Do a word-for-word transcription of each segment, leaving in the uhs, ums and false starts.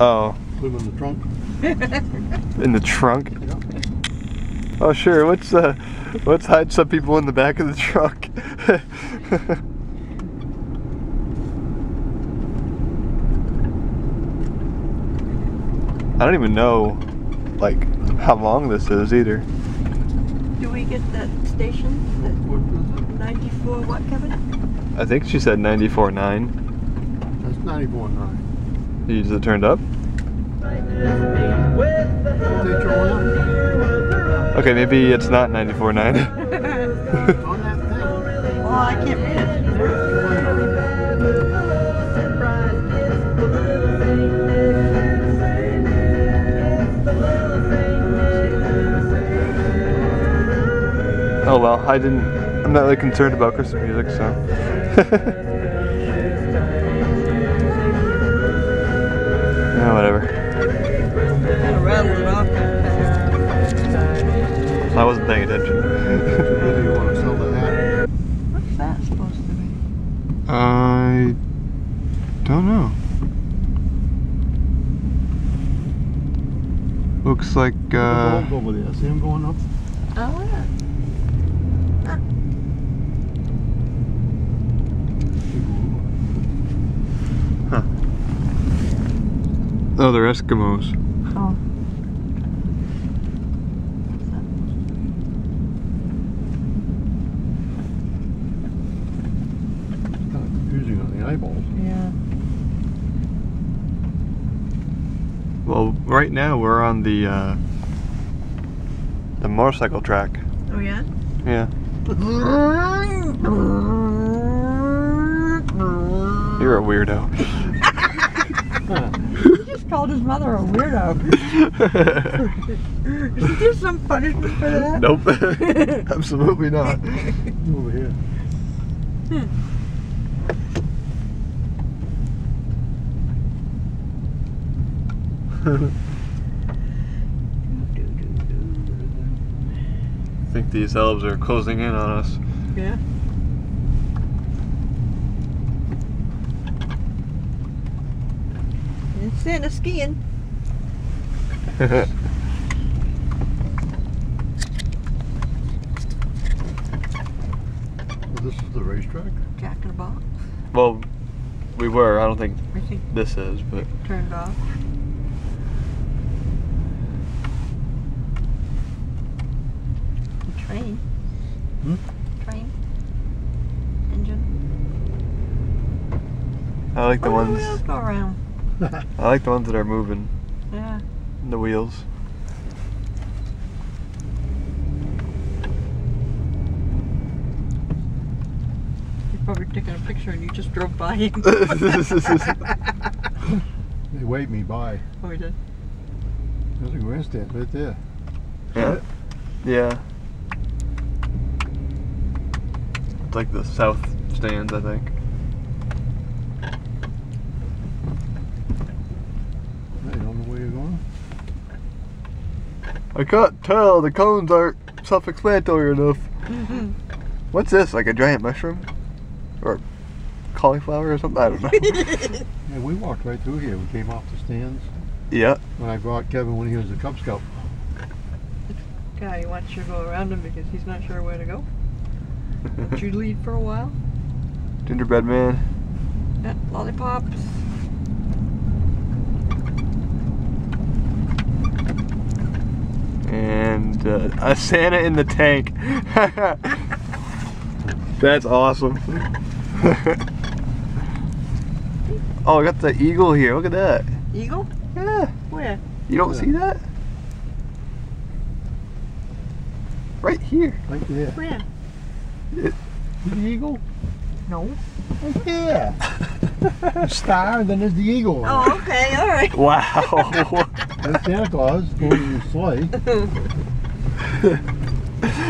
Oh. Put them in the trunk. In the trunk? Yeah. Oh sure, let's, uh, let's hide some people in the back of the truck. I don't even know, like, how long this is either. Do we get that station? ninety-four what, Kevin? I think she said ninety-four point nine. That's ninety-four point nine. You just turned up? Okay, maybe it's not ninety-four point nine. On that thing. Oh, I can't read it. Oh well, I didn't, I'm not really concerned about Christmas music, so. Yeah, whatever. I wasn't paying attention. What's that supposed to be? I don't know. Looks like, uh... see him going up? Oh, yeah. Huh. Oh, they're Eskimos. Oh. It's kind of confusing on the eyeballs. Yeah. Well, right now we're on the uh, the motorcycle track. Oh yeah? Yeah. You're a weirdo. He just called his mother a weirdo. Is there some punishment for that? Nope. Absolutely not. Over here. Hmm. I think these elves are closing in on us. Yeah. And Santa's skiing. Well, this is the racetrack? Jack in the Box. Well, we were. I don't think, I think this is, but. Turned off. Train. Hmm? Train. Engine. I like the ones. The wheels go around. I like the ones that are moving. Yeah. The wheels. You're probably taking a picture and you just drove by him. They waved me by. Oh, we did. There's a grandstand right there. Yeah. Yeah. It's like the south stands, I think. I don't know where you're going. I can't tell, the cones aren't self-explanatory enough. Mm-hmm. What's this, like a giant mushroom? Or cauliflower or something? I don't know. Yeah, we walked right through here. We came off the stands. Yeah. When I brought Kevin when he was a Cub Scout. Yeah, he wants you to go around him because he's not sure where to go. Did you lead for a while? Gingerbread man. Yeah, lollipops. And uh, a Santa in the tank. That's awesome. Oh, I got the eagle here. Look at that. Eagle? Yeah. Where? You don't yeah. see that? Right here. Right there. Where? It, the eagle? No. Yeah. The star, and then there's the eagle. Oh, okay, all right. Wow. That's Santa Claus going in the sleigh.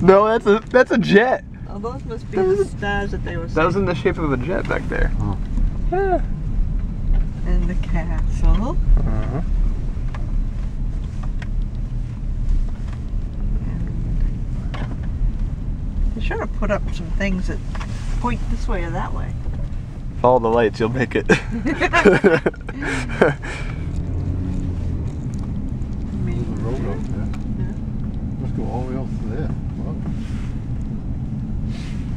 No, that's a that's a jet. Oh, those must be the stars that they were. That was in the shape of a jet back there. Oh. Yeah. And the castle. Uh-huh. They should have put up some things that point this way or that way. Follow the lights, you'll make it. all the way over there. Wow.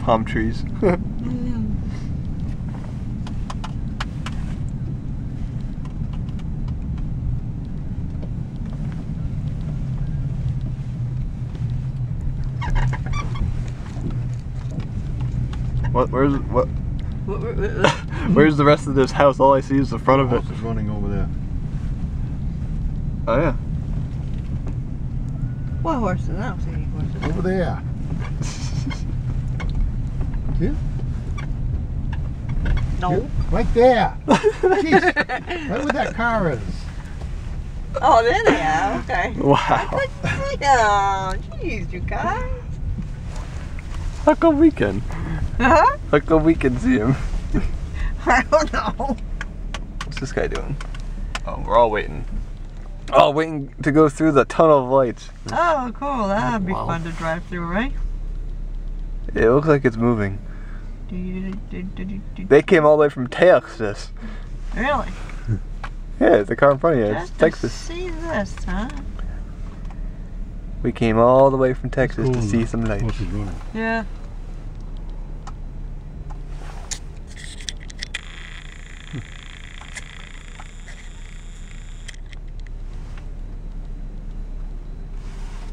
Palm trees. What? Where's what? Where's the rest of this house? All I see is the front of it. The house is running over there. Oh yeah. What horses? I don't see any horses. Over there. Here? No. Here? Right there. Jeez. Right where that car is. Oh, there they are. Okay. Wow. Oh, jeez, you guys. How come we can? Huh? How come we can see him? I don't know. What's this guy doing? Oh, we're all waiting. Oh, waiting to go through the tunnel of lights. Oh, cool. That'd be wow. fun to drive through, right? It looks like it's moving. They came all the way from Texas. Really? Yeah, the car in front of you. Just it's Texas. To see this, huh? We came all the way from Texas cool. to see some lights. Yeah.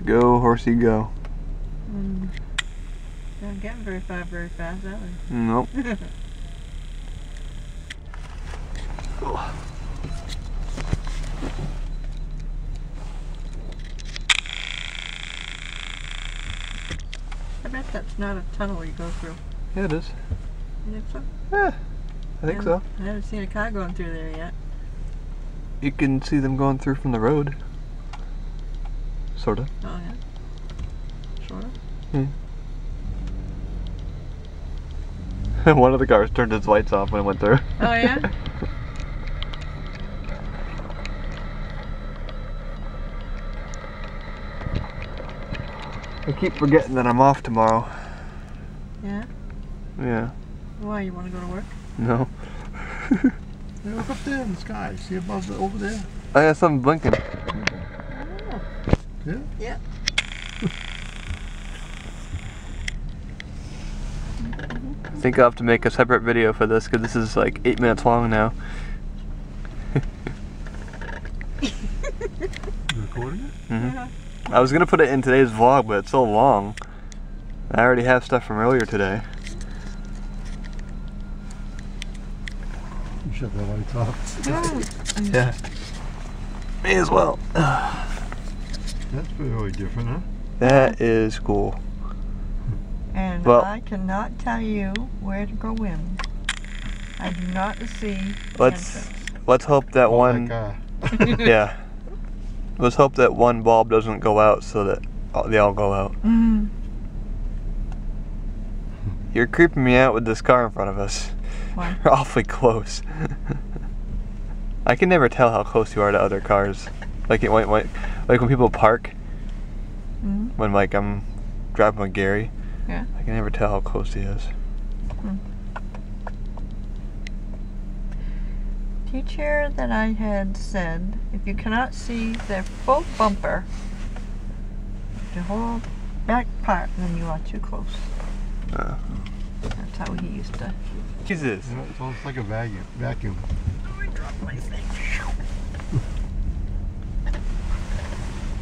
Go, horsey, go. Mm. Not getting very far, very fast, are we? Nope. Oh. I bet that's not a tunnel you go through. Yeah, it is. You think so? Yeah, I think I so. I haven't seen a car going through there yet. You can see them going through from the road. Sort of. Oh yeah. Sort of? Hmm. One of the cars turned its lights off when it went through. Oh yeah? I keep forgetting that I'm off tomorrow. Yeah? Yeah. Why, you want to go to work? No. Hey, look up there in the sky. See above the, over there? I got something blinking. Yeah? Yeah. I think I'll have to make a separate video for this because this is like eight minutes long now. You recording it? Mm-hmm. Yeah. I was going to put it in today's vlog, but it's so long. I already have stuff from earlier today. You shut the lights off. Yeah. Yeah. May as well. That's really different, huh? That is cool. And well, I cannot tell you where to go in. I do not see let's, entrance. Let's hope that oh one... yeah. Let's hope that one bulb doesn't go out so that all, they all go out. Mm. You're creeping me out with this car in front of us. Why? You're awfully close. I can never tell how close you are to other cars. Like it might, might, like when people park, mm-hmm. when like I'm driving with Gary, yeah. I can never tell how close he is. Mm. Teacher that I had said, if you cannot see the full bumper, the whole back part, then you are too close. Uh. That's how he used to. Jesus. You know, it's almost like a vacuum. Vacuum. Oh, I dropped my thing.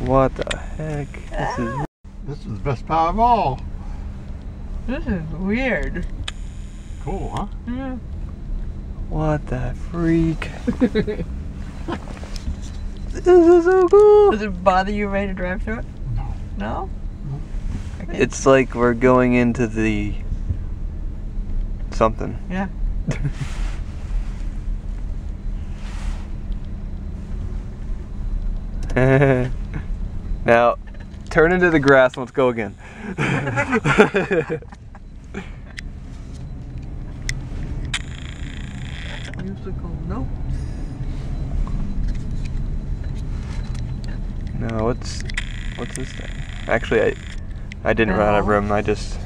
What the heck? This is this is the best part of all. This is weird. Cool, huh? Yeah. What the freak? This is so cool. Does it bother you ready to drive through it? No. No? No. Okay. It's like we're going into the something. Yeah. Now, turn into the grass and let's go again. Musical notes. No, what's what's this thing? Actually, I I didn't no. run out of room. I just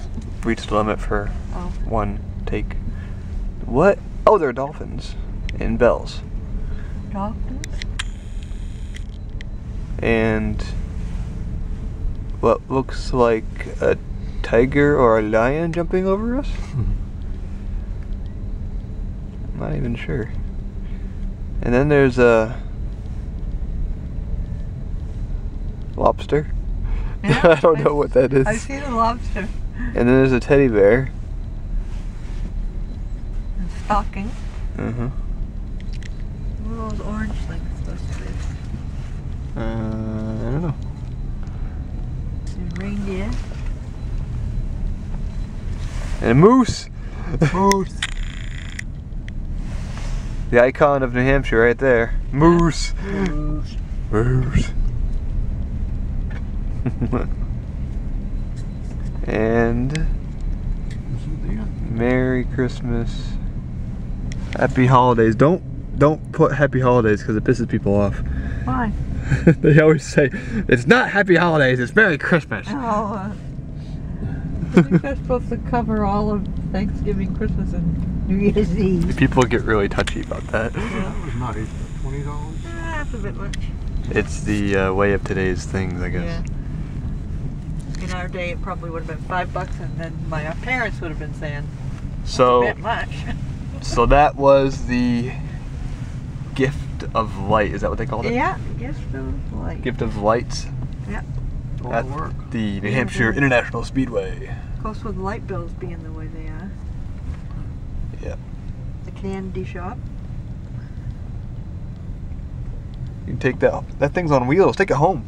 reached the limit for oh. one take. What? Oh, they're dolphins and bells. Dolphins. And. what looks like a tiger or a lion jumping over us? Not even sure. And then there's a lobster. Yeah, I don't I've, know what that is. I've seen a lobster. And then there's a teddy bear. And stocking. Uh-huh. What are those orange things supposed to be? Uh, I don't know. There's a reindeer. And a moose! Moose! The icon of New Hampshire right there. Moose! Moose. Moose. And Merry Christmas, Happy Holidays. Don't don't put Happy Holidays because it pisses people off. Why? They always say it's not Happy Holidays. It's Merry Christmas. Oh, uh, I think that's supposed to cover all of Thanksgiving, Christmas, and New Year's Eve. People get really touchy about that. That was not twenty dollars. That's a bit much. It's the uh, way of today's things, I guess. Yeah. In our day, it probably would have been five bucks, and then my parents would have been saying, that's so a bit much. So that was the Gift of Light. Is that what they called it? Yeah, Gift of Light. Gift of Lights. Yeah. At work. The New Hampshire International Speedway. Of course, with light bills being the way they are. Yeah. The candy shop. You can take that. That thing's on wheels. Take it home.